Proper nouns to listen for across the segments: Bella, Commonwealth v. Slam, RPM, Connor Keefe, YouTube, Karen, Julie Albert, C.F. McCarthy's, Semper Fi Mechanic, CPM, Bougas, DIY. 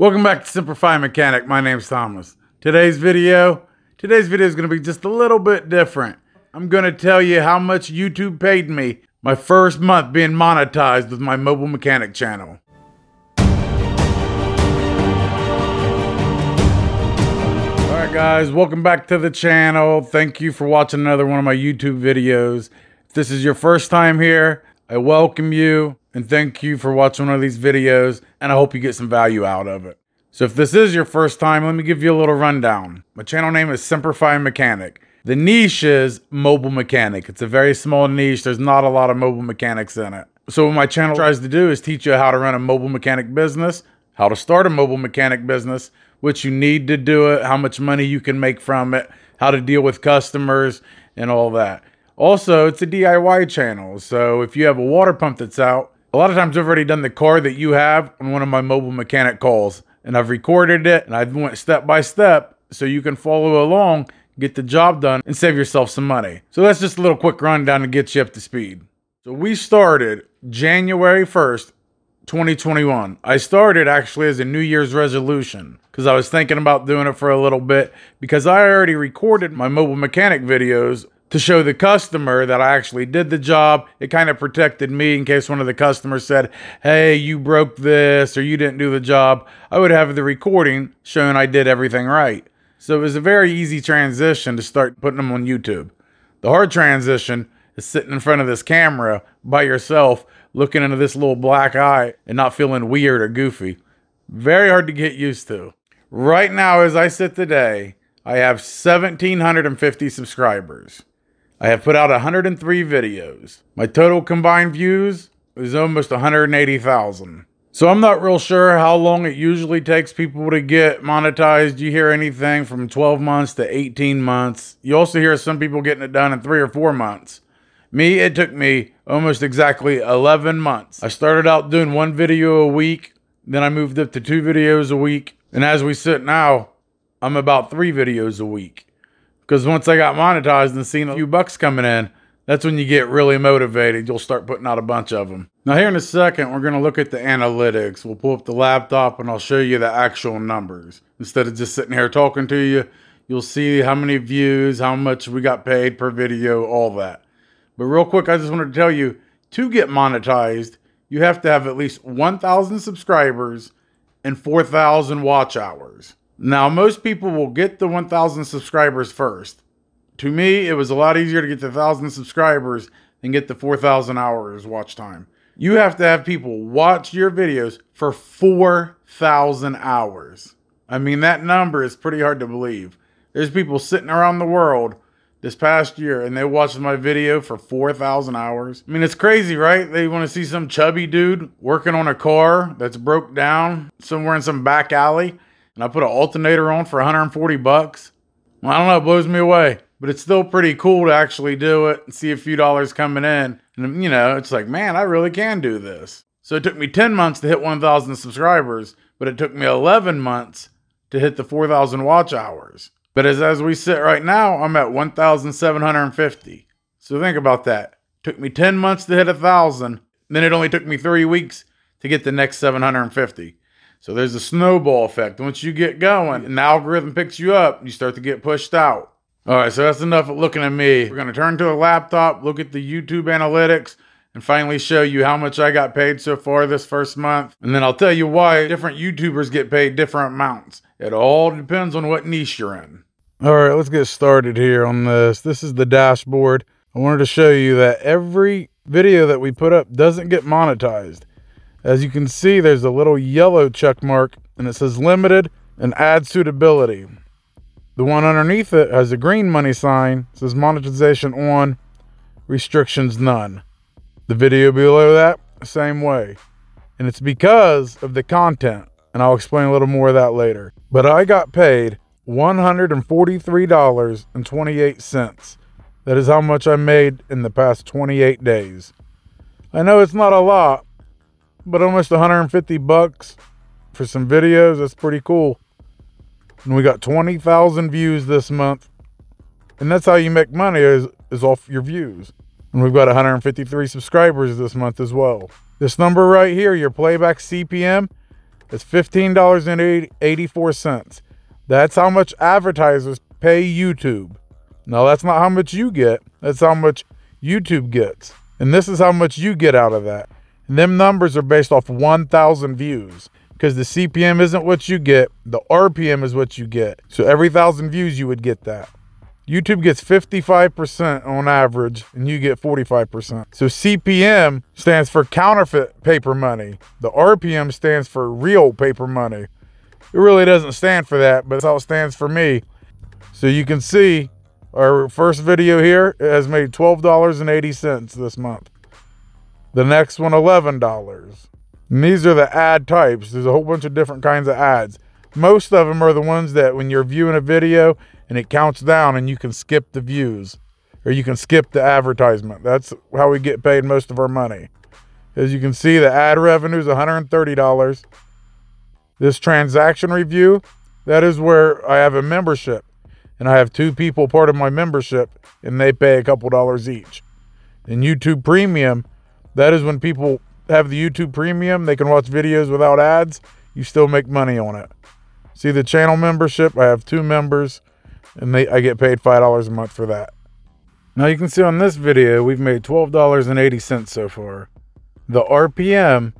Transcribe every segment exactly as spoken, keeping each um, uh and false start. Welcome back to Semper Fi Mechanic. My name's Thomas. Today's video, today's video is going to be just a little bit different. I'm going to tell you how much YouTube paid me my first month being monetized with my mobile mechanic channel. Alright guys, welcome back to the channel. Thank you for watching another one of my YouTube videos. If this is your first time here, I welcome you. And thank you for watching one of these videos, and I hope you get some value out of it. So if this is your first time, let me give you a little rundown. My channel name is Semper Fi Mechanic. The niche is mobile mechanic. It's a very small niche. There's not a lot of mobile mechanics in it. So what my channel tries to do is teach you how to run a mobile mechanic business, how to start a mobile mechanic business, what you need to do it, how much money you can make from it, how to deal with customers, and all that. Also, it's a D I Y channel. So if you have a water pump that's out, a lot of times I've already done the car that you have on one of my mobile mechanic calls, and I've recorded it, and I've went step by step so you can follow along, get the job done, and save yourself some money. So that's just a little quick rundown to get you up to speed. So we started January first, twenty twenty-one. I started actually as a New Year's resolution because I was thinking about doing it for a little bit because I already recorded my mobile mechanic videos to show the customer that I actually did the job. It kind of protected me in case one of the customers said, hey, you broke this or you didn't do the job. I would have the recording showing I did everything right. So it was a very easy transition to start putting them on YouTube. The hard transition is sitting in front of this camera by yourself, looking into this little black eye and not feeling weird or goofy. Very hard to get used to. Right now, as I sit today, I have one thousand seven hundred fifty subscribers. I have put out one hundred three videos. My total combined views is almost one hundred eighty thousand. So I'm not real sure how long it usually takes people to get monetized. You hear anything from twelve months to eighteen months. You also hear some people getting it done in three or four months. Me, it took me almost exactly eleven months. I started out doing one video a week. Then I moved up to two videos a week. And as we sit now, I'm about three videos a week. Because once I got monetized and seen a few bucks coming in, that's when you get really motivated. You'll start putting out a bunch of them. Now here in a second, we're going to look at the analytics. We'll pull up the laptop and I'll show you the actual numbers. Instead of just sitting here talking to you, you'll see how many views, how much we got paid per video, all that. But real quick, I just wanted to tell you, to get monetized, you have to have at least one thousand subscribers and four thousand watch hours. Now, most people will get the one thousand subscribers first. To me, it was a lot easier to get the one thousand subscribers than get the four thousand hours watch time. You have to have people watch your videos for four thousand hours. I mean, that number is pretty hard to believe. There's people sitting around the world this past year, and they watched my video for four thousand hours. I mean, it's crazy, right? They want to see some chubby dude working on a car that's broke down somewhere in some back alley. And I put an alternator on for one hundred forty bucks. Well, I don't know, it blows me away. But it's still pretty cool to actually do it and see a few dollars coming in. And, you know, it's like, man, I really can do this. So it took me ten months to hit one thousand subscribers, but it took me eleven months to hit the four thousand watch hours. But as, as we sit right now, I'm at one thousand seven hundred fifty. So think about that. It took me ten months to hit one thousand. Then it only took me three weeks to get the next seven hundred fifty. So there's a snowball effect. Once you get going and the algorithm picks you up, you start to get pushed out. All right, so that's enough of looking at me. We're going to turn to the laptop, look at the YouTube analytics, and finally show you how much I got paid so far this first month. And then I'll tell you why different YouTubers get paid different amounts. It all depends on what niche you're in. All right, let's get started here on this. This is the dashboard. I wanted to show you that every video that we put up doesn't get monetized. As you can see, there's a little yellow check mark and it says limited and ad suitability. The one underneath it has a green money sign. It says monetization on, restrictions none. The video below that, same way. And it's because of the content. And I'll explain a little more of that later. But I got paid one hundred forty-three dollars and twenty-eight cents. That is how much I made in the past twenty-eight days. I know it's not a lot, but almost one hundred fifty bucks for some videos, that's pretty cool. And we got twenty thousand views this month. And that's how you make money is, is off your views. And we've got one hundred fifty-three subscribers this month as well. This number right here, your playback C P M, It's fifteen dollars and eighty-four cents. That's how much advertisers pay YouTube. No, that's not how much you get. That's how much YouTube gets. And this is how much you get out of that. And them numbers are based off one thousand views, because the C P M isn't what you get. The R P M is what you get. So every one thousand views, you would get that. YouTube gets fifty-five percent on average, and you get forty-five percent. So C P M stands for counterfeit paper money. The R P M stands for real paper money. It really doesn't stand for that, but that's how it stands for me. So you can see our first video here, it has made twelve dollars and eighty cents this month. The next one, eleven dollars. And these are the ad types. There's a whole bunch of different kinds of ads. Most of them are the ones that when you're viewing a video and it counts down and you can skip the views or you can skip the advertisement. That's how we get paid most of our money. As you can see, the ad revenue is one hundred thirty dollars. This transaction review, that is where I have a membership and I have two people part of my membership and they pay a couple dollars each. And YouTube Premium, that is when people have the YouTube Premium, they can watch videos without ads. You still make money on it. See the channel membership, I have two members and they, I get paid five dollars a month for that. Now you can see on this video, we've made twelve dollars and eighty cents so far. The R P M,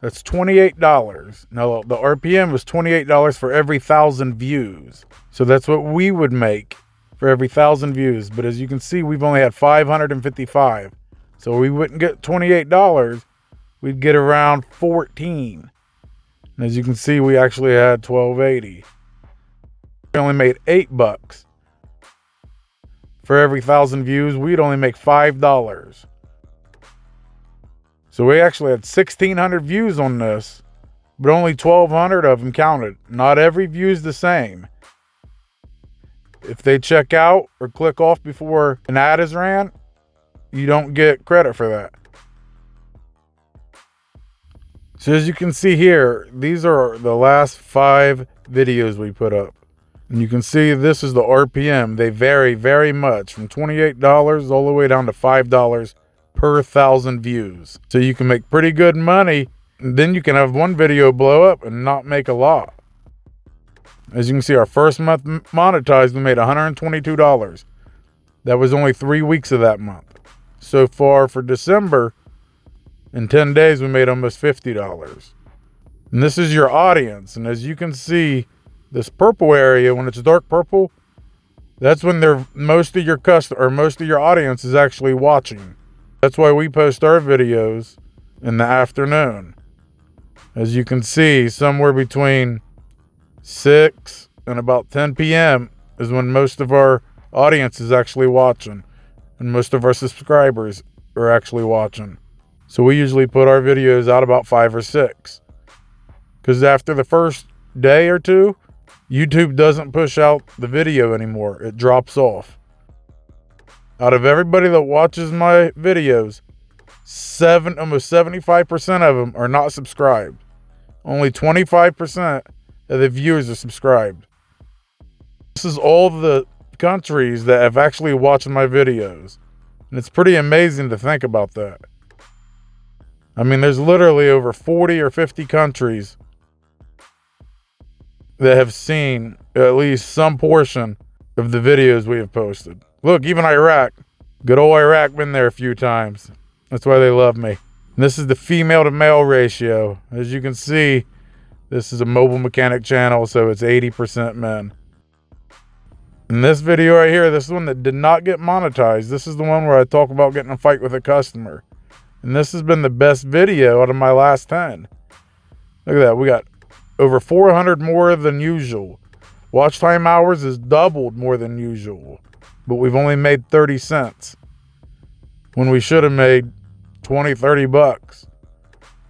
that's twenty-eight dollars. Now the R P M is twenty-eight dollars for every thousand views. So that's what we would make for every thousand views. But as you can see, we've only had five hundred fifty-five. So we wouldn't get twenty-eight dollars, we'd get around fourteen. And as you can see, we actually had twelve eighty. We only made eight bucks. For every thousand views, we'd only make five dollars. So we actually had sixteen hundred views on this, but only twelve hundred of them counted. Not every view is the same. If they check out or click off before an ad is ran, you don't get credit for that. So as you can see here, these are the last five videos we put up. And you can see this is the R P M. They vary very much from twenty-eight dollars all the way down to five dollars per thousand views. So you can make pretty good money. And then you can have one video blow up and not make a lot. As you can see, our first month monetized, we made one hundred twenty-two dollars. That was only three weeks of that month. So far for December, in ten days, we made almost fifty dollars. And this is your audience. And as you can see, this purple area, when it's dark purple, that's when they're, most of your customer or most of your audience is actually watching. That's why we post our videos in the afternoon. As you can see, somewhere between six and about ten P M is when most of our audience is actually watching and most of our subscribers are actually watching. So we usually put our videos out about five or six, because after the first day or two, YouTube doesn't push out the video anymore. It drops off. Out of everybody that watches my videos, seven, almost seventy-five percent of them are not subscribed. Only twenty-five percent of the viewers are subscribed. This is all the countries that have actually watched my videos. And it's pretty amazing to think about that. I mean, there's literally over forty or fifty countries that have seen at least some portion of the videos we have posted. Look, even Iraq. Good old Iraq, been there a few times. That's why they love me. And this is the female to male ratio. As you can see, this is a mobile mechanic channel, so it's eighty percent men. And this video right here, this is one that did not get monetized. This is the one where I talk about getting in a fight with a customer. And this has been the best video out of my last ten. Look at that. We got over four hundred more than usual. Watch time hours is doubled more than usual. But we've only made thirty cents. When we should have made twenty, thirty bucks.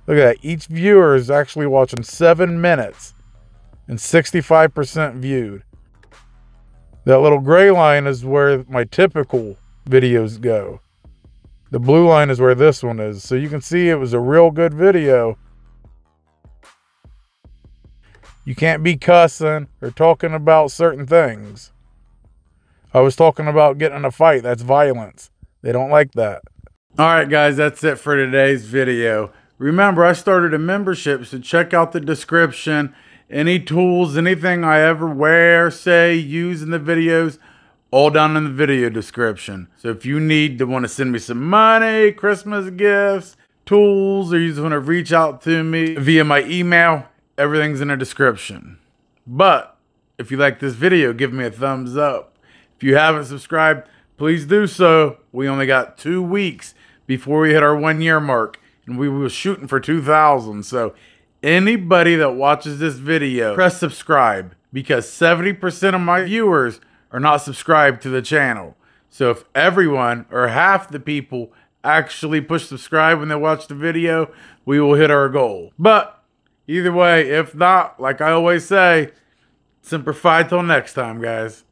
Look at that. Each viewer is actually watching seven minutes. And sixty-five percent viewed. That little gray line is where my typical videos go. The blue line is where this one is. So you can see it was a real good video. You can't be cussing or talking about certain things. I was talking about getting in a fight. That's violence. They don't like that. All right, guys, that's it for today's video. Remember, I started a membership, so check out the description. Any tools, anything I ever wear, say, use in the videos, all down in the video description. So if you need to want to send me some money, Christmas gifts, tools, or you just want to reach out to me via my email, everything's in the description. But if you like this video, give me a thumbs up. If you haven't subscribed, please do so. We only got two weeks before we hit our one year mark, and we were shooting for two thousand. So anybody that watches this video, press subscribe, because seventy percent of my viewers are not subscribed to the channel. So if everyone or half the people actually push subscribe when they watch the video, we will hit our goal. But either way, if not, like I always say, Semper Fi till next time, guys.